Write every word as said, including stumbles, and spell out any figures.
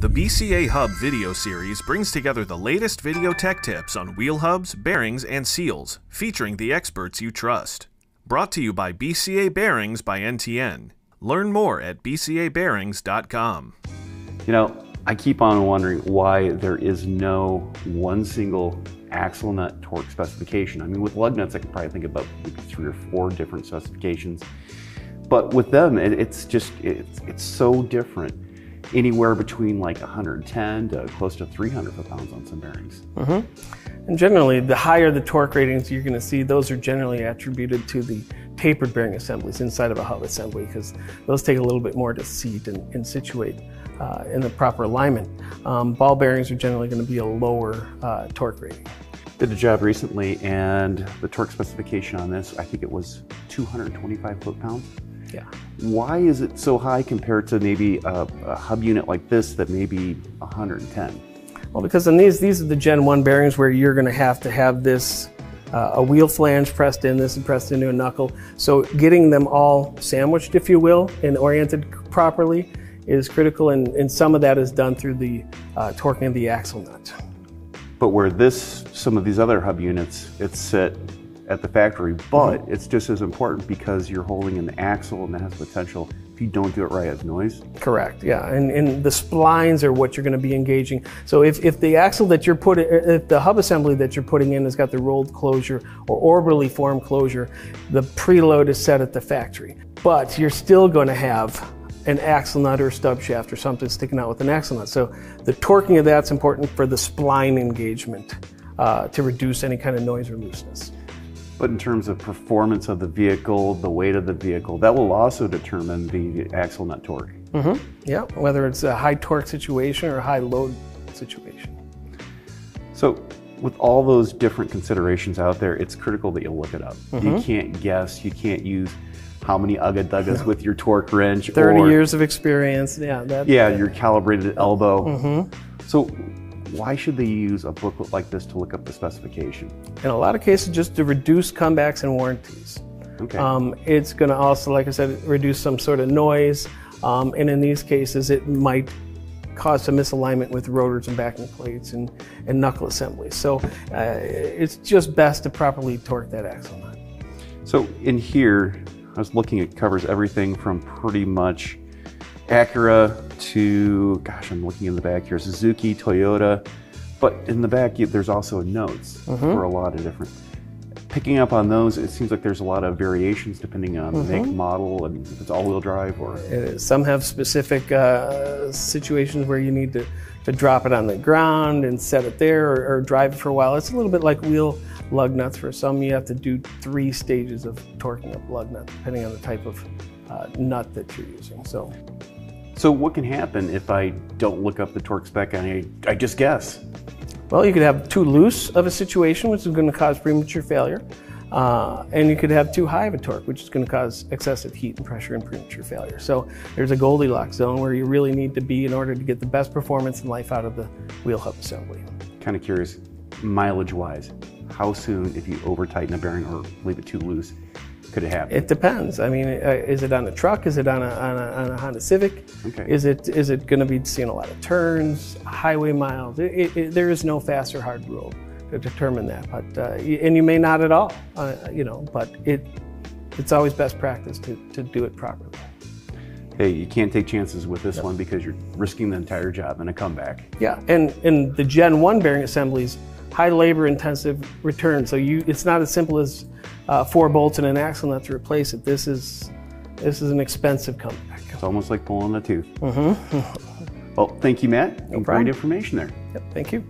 The B C A Hub video series brings together the latest video tech tips on wheel hubs, bearings, and seals, featuring the experts you trust. Brought to you by B C A Bearings by N T N. Learn more at b c a bearings dot com. You know, I keep on wondering why there is no one single axle nut torque specification. I mean, with lug nuts, I could probably think about maybe three or four different specifications. But with them, it, it's just, it's, it's so different. Anywhere between like one hundred ten to close to three hundred foot-pounds on some bearings. Mm-hmm. And generally, the higher the torque ratings you're going to see, those are generally attributed to the tapered bearing assemblies inside of a hub assembly, because those take a little bit more to seat and, and situate uh, in the proper alignment. Um, ball bearings are generally going to be a lower uh, torque rating. Did a job recently, and the torque specification on this, I think it was two hundred twenty-five foot-pounds. Yeah. Why is it so high compared to maybe a, a hub unit like this that may be one hundred ten? Well, because in these, these are the Gen one bearings where you're going to have to have this, uh, a wheel flange pressed in this and pressed into a knuckle. So getting them all sandwiched, if you will, and oriented properly is critical. And, and some of that is done through the uh, torquing of the axle nut. But where this, some of these other hub units, it's set at the factory, but mm-hmm. It's just as important because you're holding an axle and that has potential, if you don't do it right, as noise. Correct, yeah, and, and the splines are what you're gonna be engaging. So if, if the axle that you're putting, if the hub assembly that you're putting in has got the rolled closure or orbitally formed closure, the preload is set at the factory. But you're still gonna have an axle nut or stub shaft or something sticking out with an axle nut. So the torquing of that's important for the spline engagement uh, to reduce any kind of noise or looseness. But in terms of performance of the vehicle, the weight of the vehicle, that will also determine the axle nut torque. Mm-hmm. Yeah, whether it's a high torque situation or a high load situation. So with all those different considerations out there, it's critical that you look it up. Mm-hmm. You can't guess, you can't use how many ugga-duggas with your torque wrench. thirty or, years of experience, yeah. That, yeah, that. Your calibrated elbow. Mm-hmm. So, why should they use a booklet like this to look up the specification? In a lot of cases, just to reduce comebacks and warranties. Okay. Um, it's going to also, like I said, reduce some sort of noise. Um, and in these cases, it might cause some misalignment with rotors and backing plates and, and knuckle assemblies. So uh, it's just best to properly torque that axle nut. So in here, I was looking, it covers everything from pretty much Acura to, gosh, I'm looking in the back here, Suzuki, Toyota, but in the back there's also notes mm-hmm. for a lot of different. Picking up on those, it seems like there's a lot of variations depending on mm-hmm. the make, model, and if it's all-wheel drive or... Some have specific uh, situations where you need to, to drop it on the ground and set it there or, or drive it for a while. It's a little bit like wheel lug nuts. For some, you have to do three stages of torquing up lug nuts, depending on the type of uh, nut that you're using. So. So what can happen if I don't look up the torque spec and I, I just guess? Well, you could have too loose of a situation, which is going to cause premature failure. Uh, and you could have too high of a torque, which is going to cause excessive heat and pressure and premature failure. So there's a Goldilocks zone where you really need to be in order to get the best performance and life out of the wheel hub assembly. Kind of curious, mileage-wise, how soon, if you over-tighten a bearing or leave it too loose, could it happen? It depends. I mean, is it on a truck? Is it on a, on a, on a Honda Civic? Okay. Is it is it going to be seeing a lot of turns, highway miles? It, it, it, there is no fast or hard rule to determine that. But uh, and you may not at all, uh, you know. But it it's always best practice to to do it properly. Hey, you can't take chances with this yep. one because you're risking the entire job in a comeback. Yeah, and and the Gen one bearing assemblies, high labor intensive return. So you, it's not as simple as Uh, four bolts and an axle nut to replace it. This is this is an expensive comeback. It's almost like pulling a tooth. Mm-hmm. Well, thank you, Matt. No problem. Great information there. Yep, thank you.